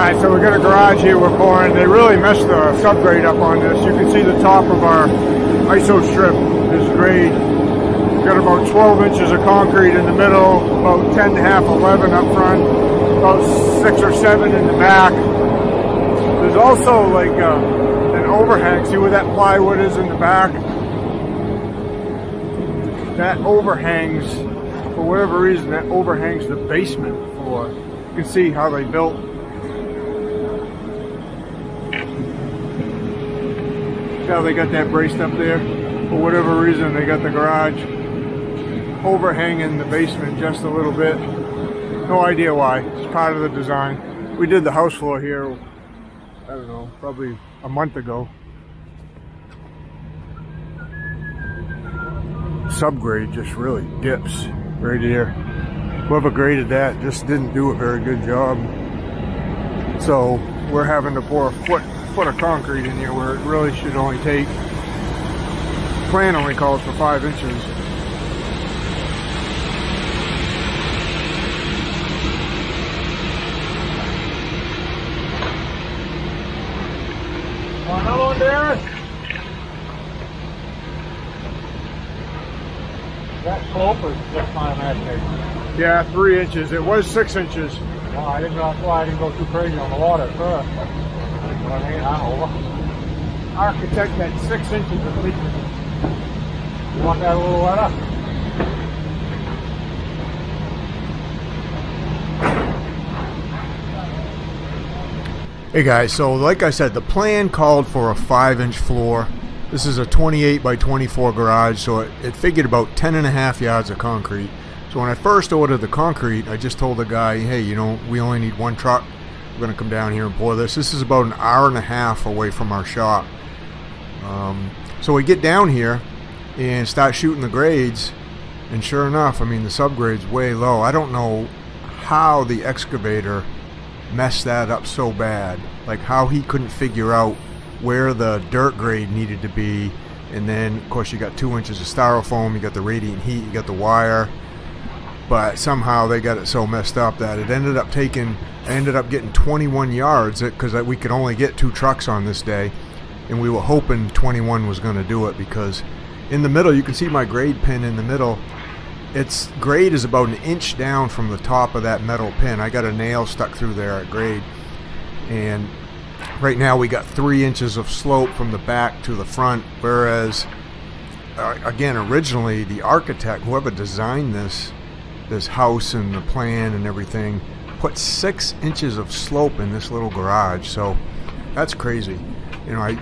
Alright, so we've got a garage here we're boring. They really messed the subgrade up on this. You can see the top of our iso strip is grade. We've got about 12 inches of concrete in the middle, about 10 and a half, 11 up front, about 6 or 7 in the back. There's also like an overhang. See where that plywood is in the back? That overhangs, for whatever reason, that overhangs the basement floor. You can see how they built. See how they got that braced up there? For whatever reason, they got the garage overhanging the basement just a little bit. No idea why. It's part of the design. We did the house floor here, I don't know, probably a month ago. Subgrade just really dips right here. Whoever graded that just didn't do a very good job. So we're having to pour a foot of concrete in here where it really should only take. The plan only calls for 5 inches. Well, hello, Darren. That slope is just my imagination. Yeah, 3 inches. It was 6 inches. Well, I didn't know why I didn't go too crazy on the water at first. You know what I mean? I don't know. Architect that 6 inches at least. You want that a little wet up? Hey guys, so like I said, the plan called for a 5-inch floor. This is a 28 by 24 garage, so it figured about 10 and a half yards of concrete. So when I first ordered the concrete, I just told the guy, hey, you know, we only need one truck. We're going to come down here and pour this. This is about an hour and a half away from our shop. So we get down here and start shooting the grades. And sure enough, I mean, the subgrade's way low. I don't know how the excavator messed that up so bad. Like how he couldn't figure out where the dirt grade needed to be, and then of course you got 2 inches of styrofoam, you got the radiant heat, you got the wire, but somehow they got it so messed up that it ended up taking, I ended up getting 21 yards because we could only get 2 trucks on this day, and we were hoping 21 was going to do it because in the middle, you can see my grade pin in the middle, its grade is about 1 inch down from the top of that metal pin. I got a nail stuck through there at grade, and right now we got 3 inches of slope from the back to the front, whereas again, originally the architect, whoever designed this house and the plan and everything, put 6 inches of slope in this little garage. So that's crazy. You know,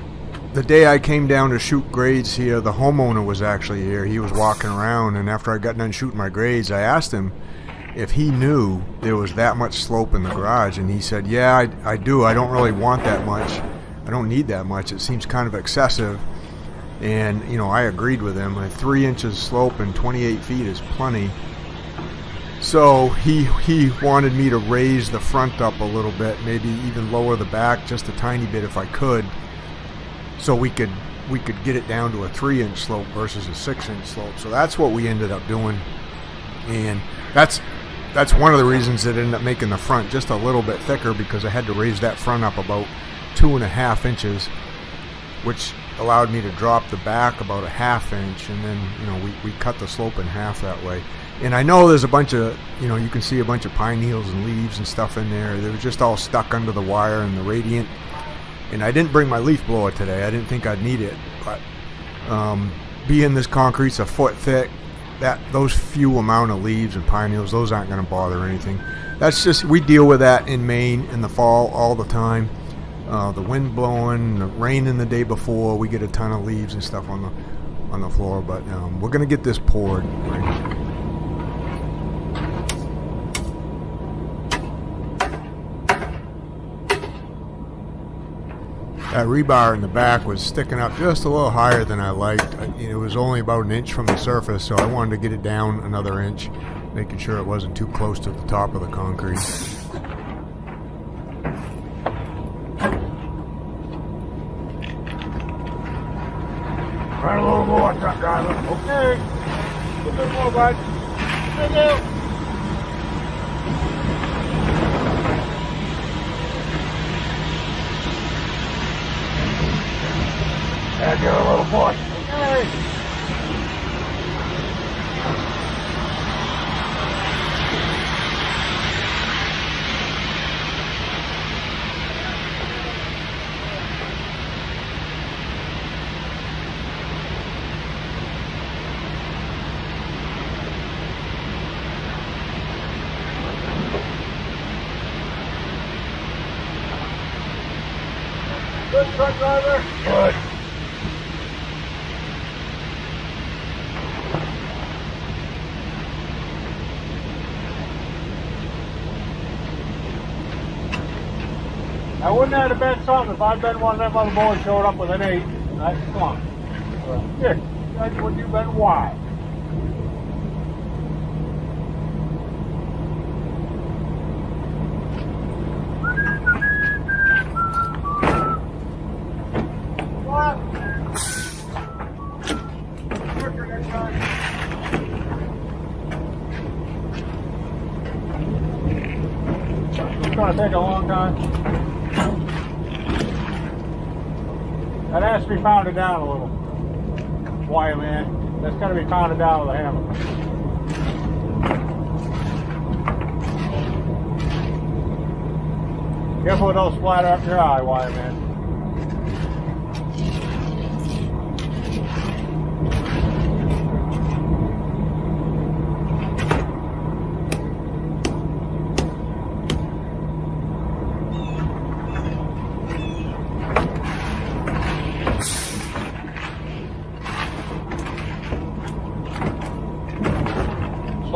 the day I came down to shoot grades here, the homeowner was actually here. He was walking around, and after I got done shooting my grades, I asked him if he knew there was that much slope in the garage, and he said, yeah, I do. I don't really want that much. I don't need that much. It seems kind of excessive. And, you know, I agreed with him. 3 inches slope and 28 feet is plenty. So he wanted me to raise the front up a little bit, maybe even lower the back just a tiny bit if I could, so we could get it down to a 3-inch slope versus a 6-inch slope. So that's what we ended up doing, and that's one of the reasons it ended up making the front just a little bit thicker, because I had to raise that front up about 2.5 inches, which allowed me to drop the back about 1/2 inch, and then, you know, we cut the slope in half that way. And I know there's a bunch of, you know, you can see a bunch of pine needles and leaves and stuff in there. They were just all stuck under the wire and the radiant. And I didn't bring my leaf blower today. I didn't think I'd need it, but being this concrete's a foot thick, those few amount of leaves and pine needles, those aren't going to bother anything. That's just, we deal with that in Maine in the fall all the time. The wind blowing, the rain in the day before, we get a ton of leaves and stuff on the floor. But we're going to get this poured. That rebar in the back was sticking up just a little higher than I liked. It was only about 1 inch from the surface, so I wanted to get it down another inch, making sure it wasn't too close to the top of the concrete. Right, a little more, truck driver. Okay. A little bit more, bud. Thank you. boy. Hey. Good truck driver. Good. I wouldn't have had a bad time if I'd been one of them other boys showed up with an 8. That's fun. Six. That's what you've been wide. It's gonna take a long time. That has to be pounded down a little. Why, man? That's gotta be pounded down with a hammer. Careful it don't splatter up your eye, why, man?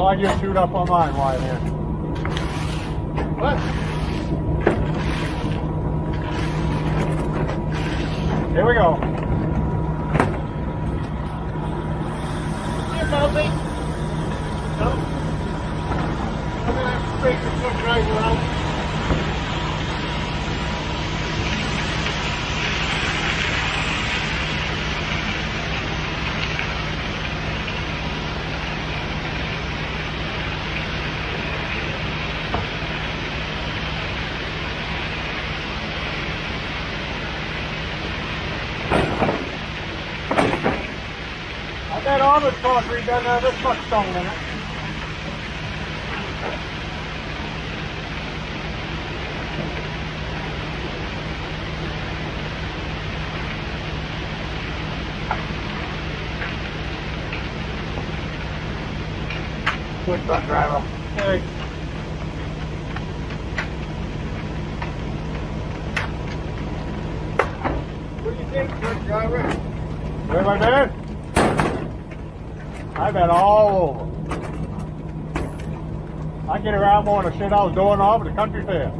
I just shoot up on mine, why, man? What? Here we go. Here, Bobby. No. I'm gonna have to take the truck driver out. That armored concrete doesn't have this much stone in it. Good truck driver. Hey. What do you think, truck driver? Where my man? I've been all over. I get around more than the shit I was doing off at the country fair.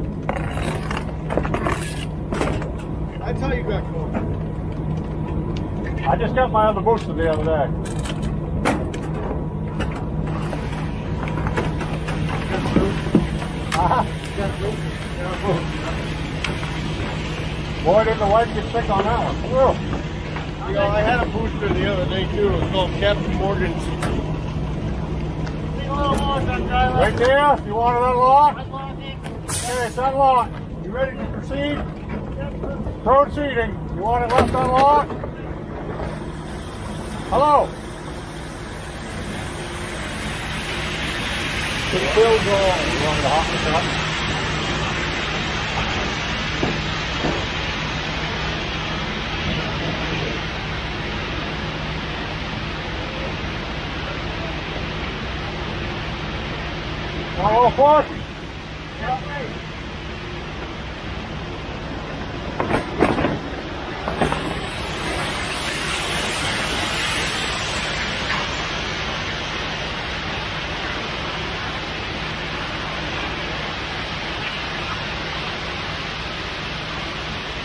That's how you got caught. I just got my other booster the other day. Boy, did the wife get sick on that one. Whoa. You know, I had a booster the other day too. It was called Captain Morgan's. Right there, if you want it unlocked. Hey, it's unlocked. You ready to proceed? Yep. Proceeding. You want it left unlocked? Hello. The bill's on. You want it to hop the top? All forward.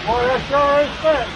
Boy, that sure is fast.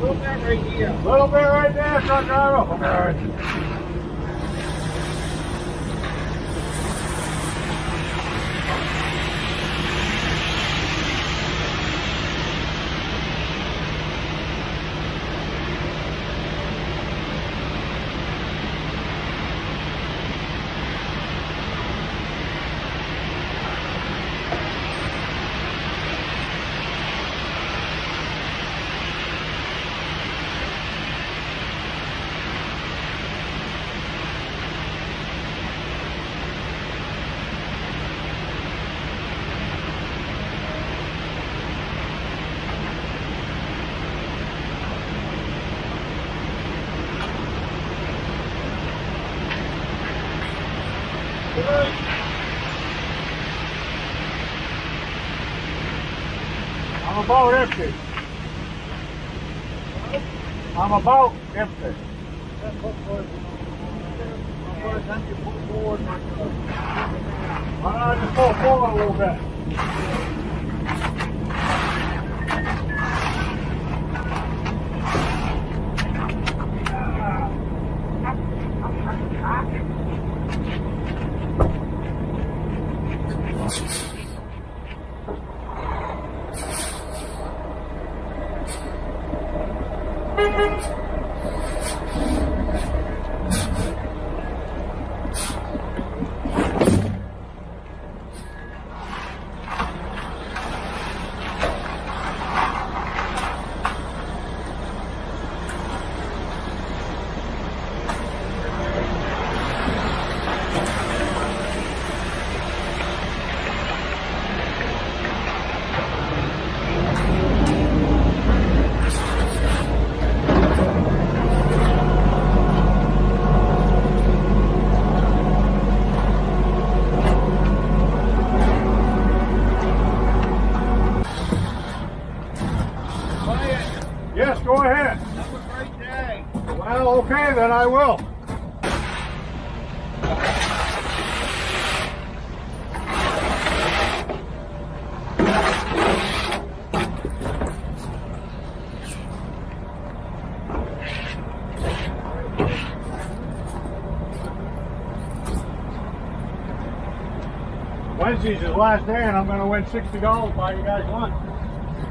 Little bit right here. Little bit right there, truck driver. Okay. I'm about empty. Forward. Just pull forward a little bit. Then I will. Wednesday's his last day, and I'm going to win $60 by you guys lunch.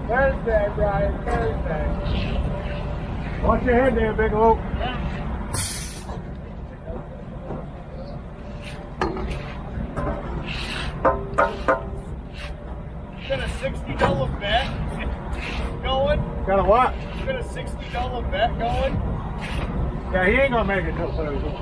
Thursday, Brian. Thursday. Watch your head there, Big Luke. $60 bet going? Yeah, he ain't gonna make it till Thursday.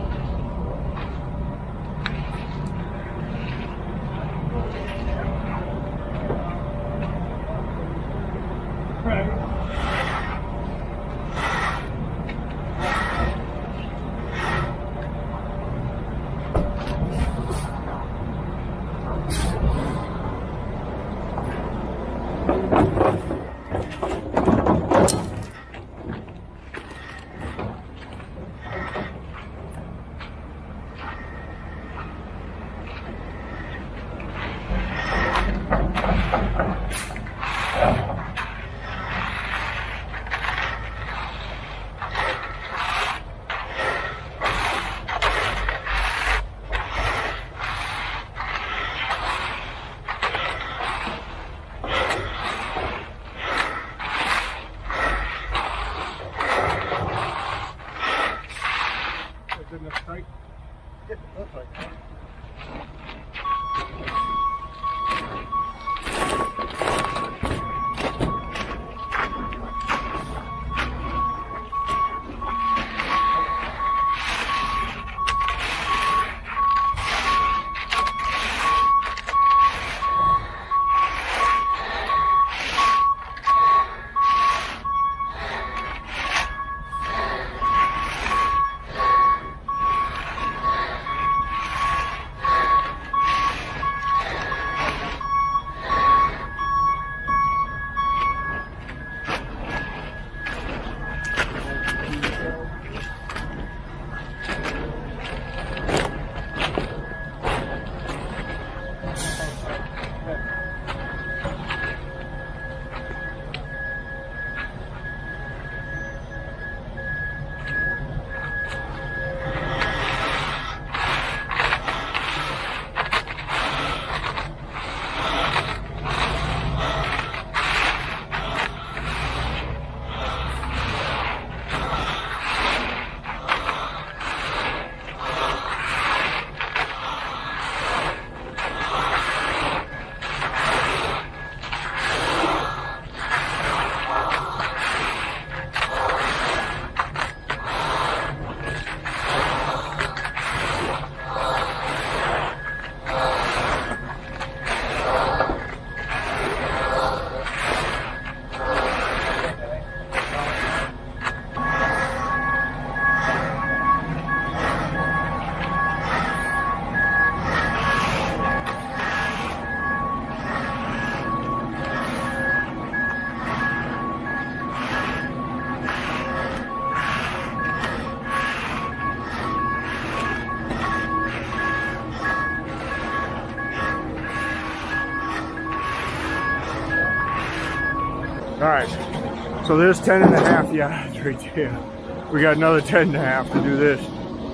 All right, so there's 10 and a half yards right there. We got another 10 and a half to do this.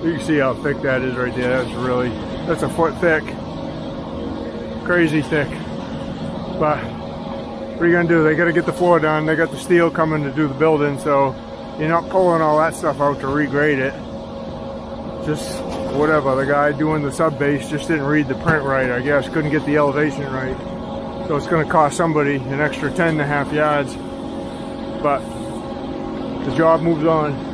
You can see how thick that is right there. That's really, that's a foot thick, crazy thick. But what are you gonna do? They gotta get the floor done. They got the steel coming to do the building, so you're not pulling all that stuff out to regrade it. Just whatever, the guy doing the sub base just didn't read the print right, I guess. Couldn't get the elevation right. So it's gonna cost somebody an extra 10 and a half yards, but the job moves on.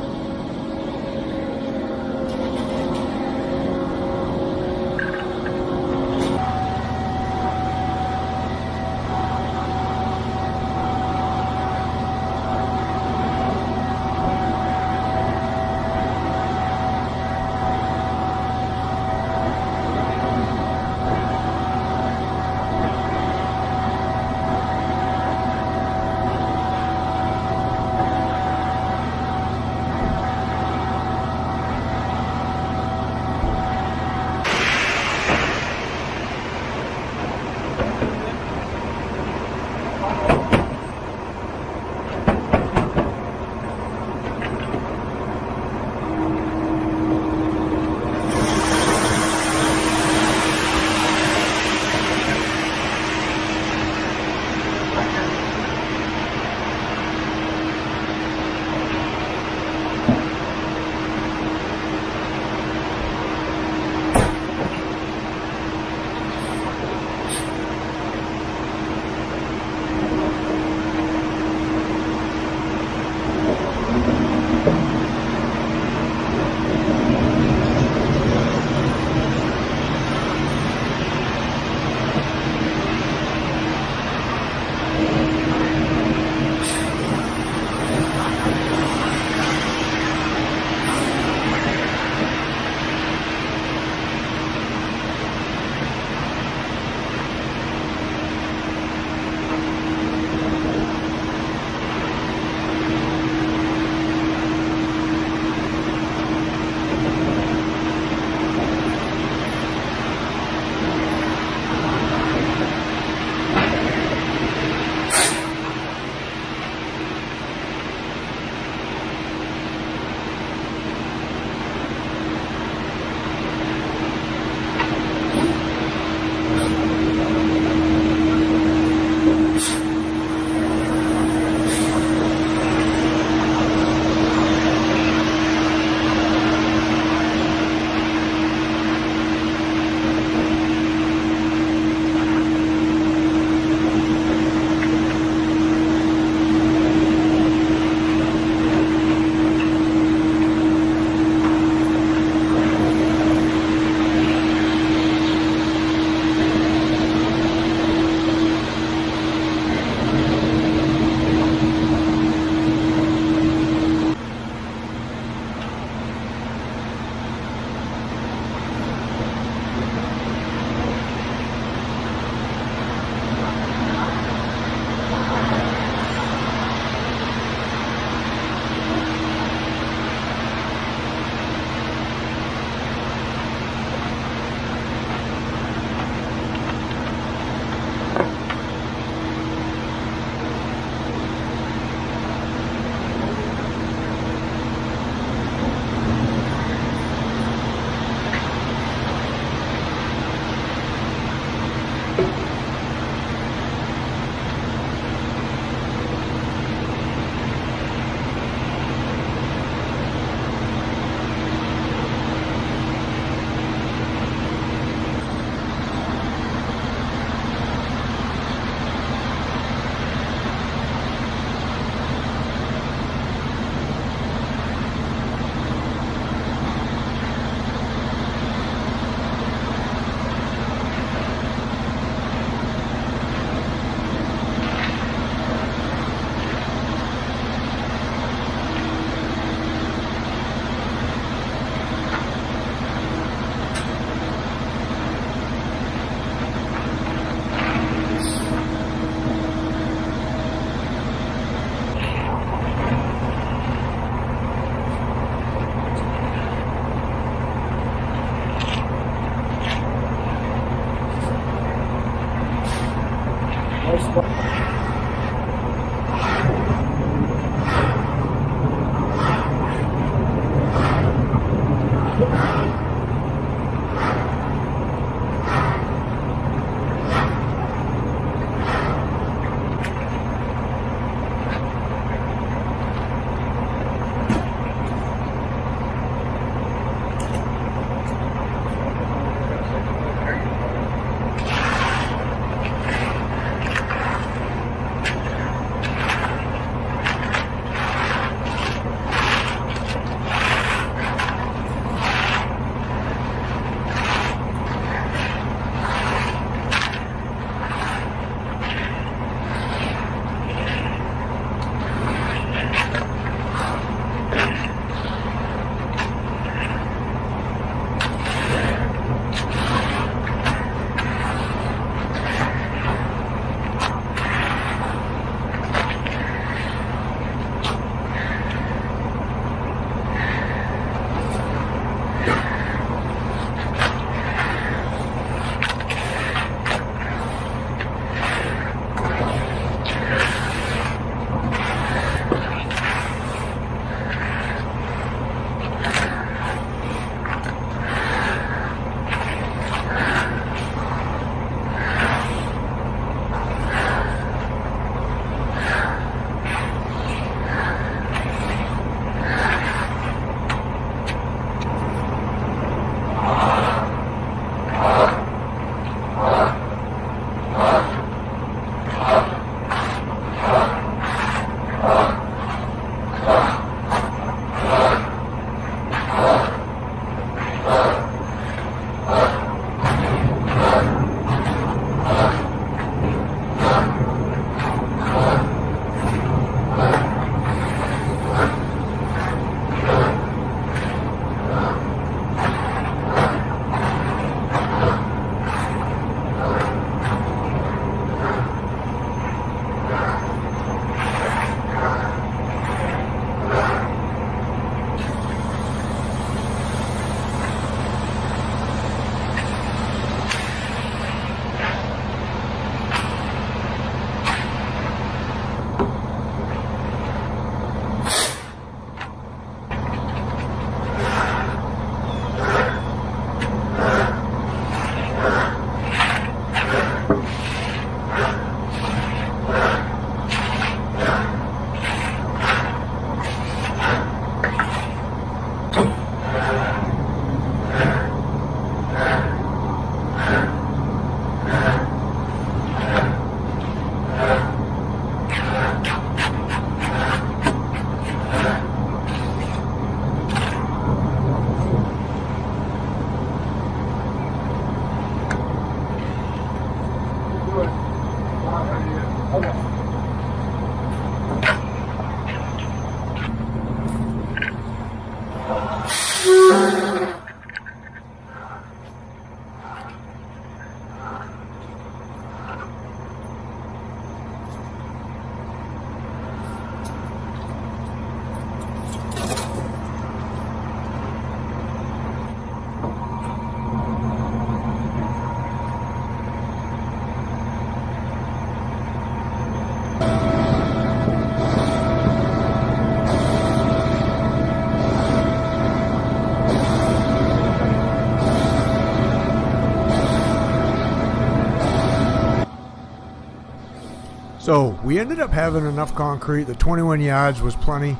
So we ended up having enough concrete. The 21 yards was plenty.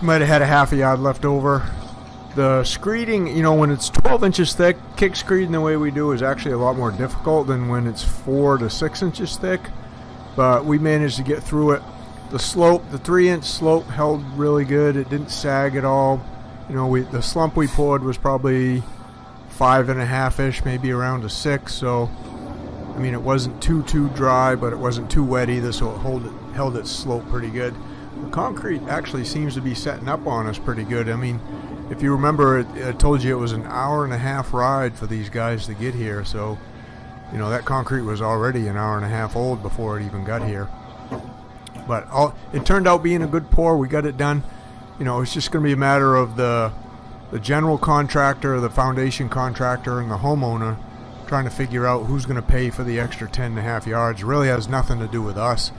Might have had a half a yard left over. The screeding, you know, when it's 12 inches thick, kick screeding the way we do is actually a lot more difficult than when it's 4 to 6 inches thick. But we managed to get through it. The slope, the 3-inch slope held really good. It didn't sag at all. You know, the slump we poured was probably 5.5-ish, maybe around a 6. So, I mean, it wasn't too dry, but it wasn't too wet either. So it held its slope pretty good. The concrete actually seems to be setting up on us pretty good. I mean, if you remember, I told you it was an hour-and-a-half ride for these guys to get here. So, you know, that concrete was already an hour-and-a-half old before it even got here. But it turned out being a good pour. We got it done. You know, it's just going to be a matter of the general contractor, the foundation contractor, and the homeowner trying to figure out who's going to pay for the extra 10.5 yards. It really has nothing to do with us.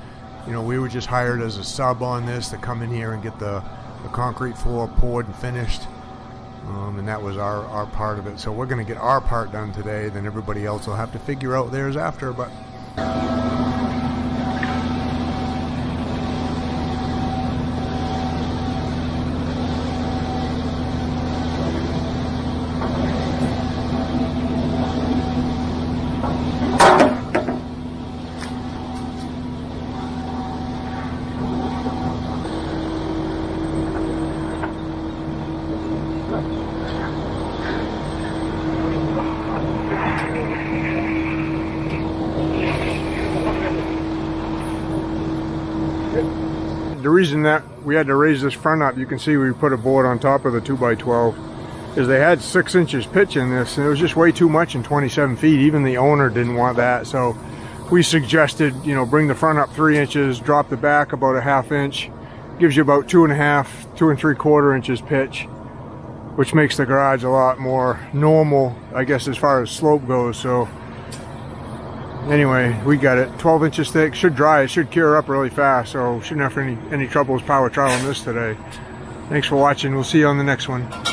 You know, we were just hired as a sub on this to come in here and get the concrete floor poured and finished. And that was our part of it. So we're going to get our part done today. Then everybody else will have to figure out theirs after. But the reason that we had to raise this front up, you can see we put a board on top of the 2x12, is they had 6 inches pitch in this, and it was just way too much in 27 feet. Even the owner didn't want that, so we suggested, you know, bring the front up 3 inches, drop the back about a half inch, gives you about 2.5, 2 3/4 inches pitch, which makes the garage a lot more normal, I guess, as far as slope goes. So anyway, we got it 12 inches thick, should dry, it should cure up really fast, so shouldn't have any troubles power trialing this today. Thanks for watching, we'll see you on the next one.